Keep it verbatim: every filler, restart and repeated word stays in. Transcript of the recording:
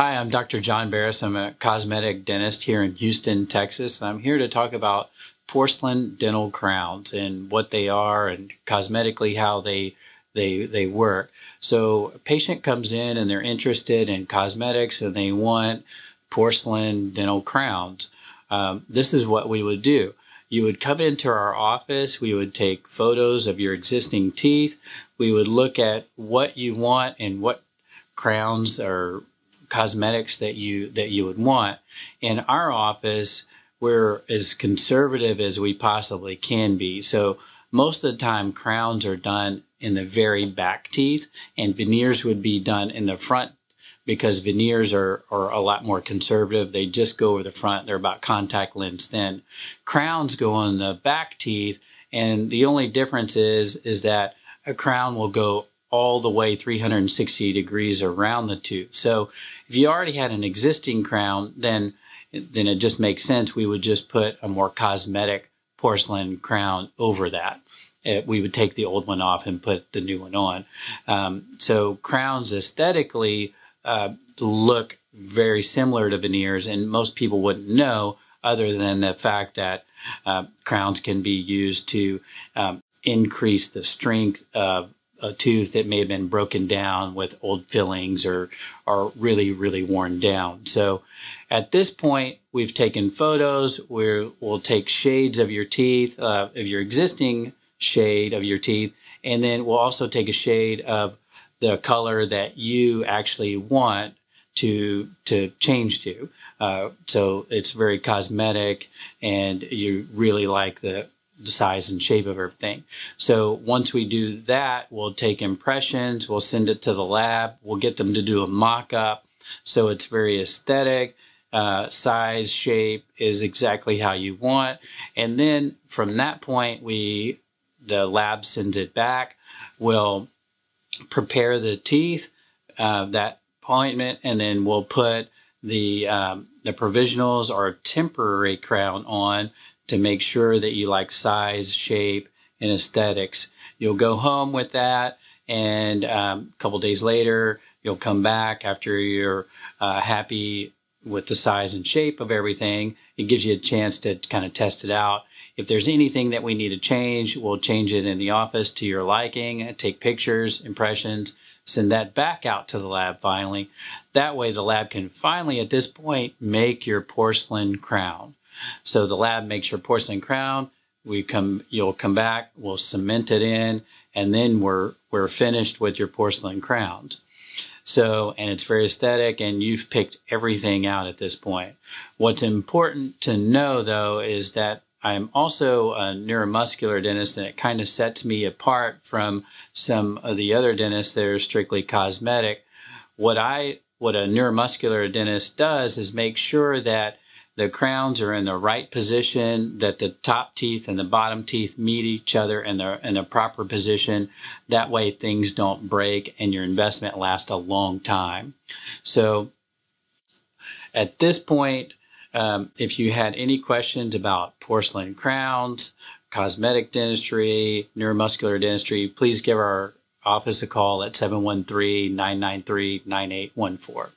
Hi, I'm Doctor John Barras. I'm a cosmetic dentist here in Houston, Texas. I'm here to talk about porcelain dental crowns and what they are and cosmetically how they they they work. So a patient comes in and they're interested in cosmetics and they want porcelain dental crowns. Um, this is what we would do. You would come into our office, we would take photos of your existing teeth, we would look at what you want and what crowns are cosmetics that you that you would want. In our office, we're as conservative as we possibly can be. So most of the time, crowns are done in the very back teeth, and veneers would be done in the front because veneers are, are a lot more conservative. They just go over the front. They're about contact lens thin. Crowns go on the back teeth, and the only difference is, is that a crown will go all the way three hundred sixty degrees around the tooth. So if you already had an existing crown, then then it just makes sense. We would just put a more cosmetic porcelain crown over that. It, we would take the old one off and put the new one on. Um, so crowns aesthetically uh, look very similar to veneers, and most people wouldn't know other than the fact that uh, crowns can be used to um, increase the strength of a tooth that may have been broken down with old fillings or are really, really worn down. So at this point, we've taken photos. We're, we'll take shades of your teeth, uh, of your existing shade of your teeth, and then we'll also take a shade of the color that you actually want to to change to. Uh, so it's very cosmetic, and you really like the the size and shape of everything. So once we do that, we'll take impressions, we'll send it to the lab, we'll get them to do a mock-up. So it's very aesthetic, uh, size, shape is exactly how you want. And then from that point, we the lab sends it back, we'll prepare the teeth, uh, that appointment, and then we'll put the, um, the provisionals or temporary crown on to make sure that you like size, shape, and aesthetics. You'll go home with that, and um, a couple days later, you'll come back after you're uh, happy with the size and shape of everything. It gives you a chance to kind of test it out. If there's anything that we need to change, we'll change it in the office to your liking, take pictures, impressions, send that back out to the lab finally. That way the lab can finally, at this point, make your porcelain crown. So the lab makes your porcelain crown. We come, you'll come back. We'll cement it in, and then we're we're finished with your porcelain crowns. So, and it's very aesthetic, and you've picked everything out at this point. What's important to know, though, is that I'm also a neuromuscular dentist, and it kind of sets me apart from some of the other dentists that are strictly cosmetic. What I what a neuromuscular dentist does is make sure that the crowns are in the right position, that the top teeth and the bottom teeth meet each other in the, in a proper position. That way things don't break and your investment lasts a long time. So at this point, um, if you had any questions about porcelain crowns, cosmetic dentistry, neuromuscular dentistry, please give our office a call at seven one three, nine nine three, nine eight one four.